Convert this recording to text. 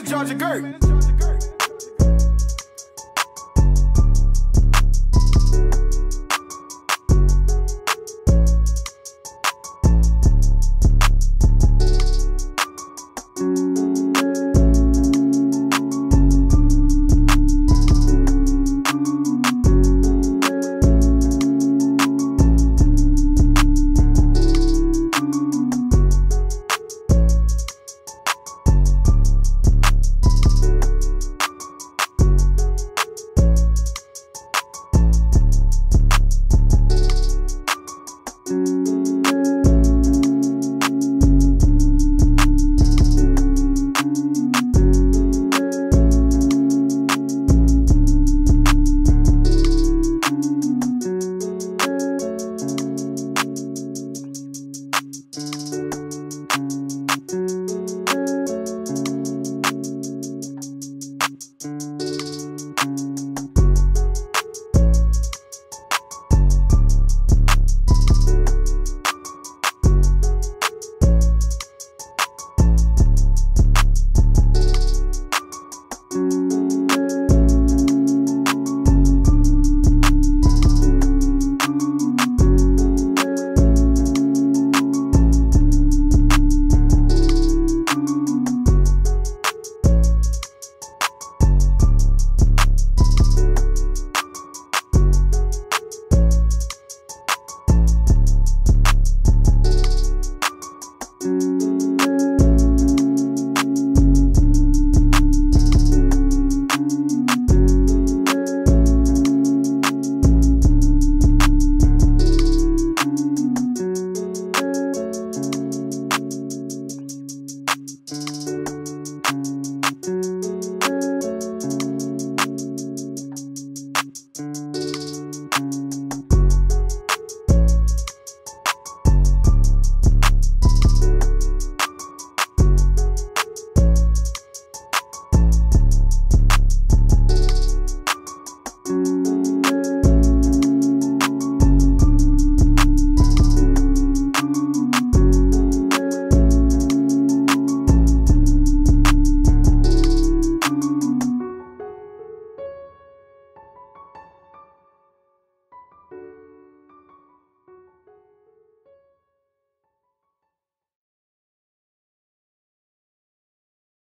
It's Georgia Gurt.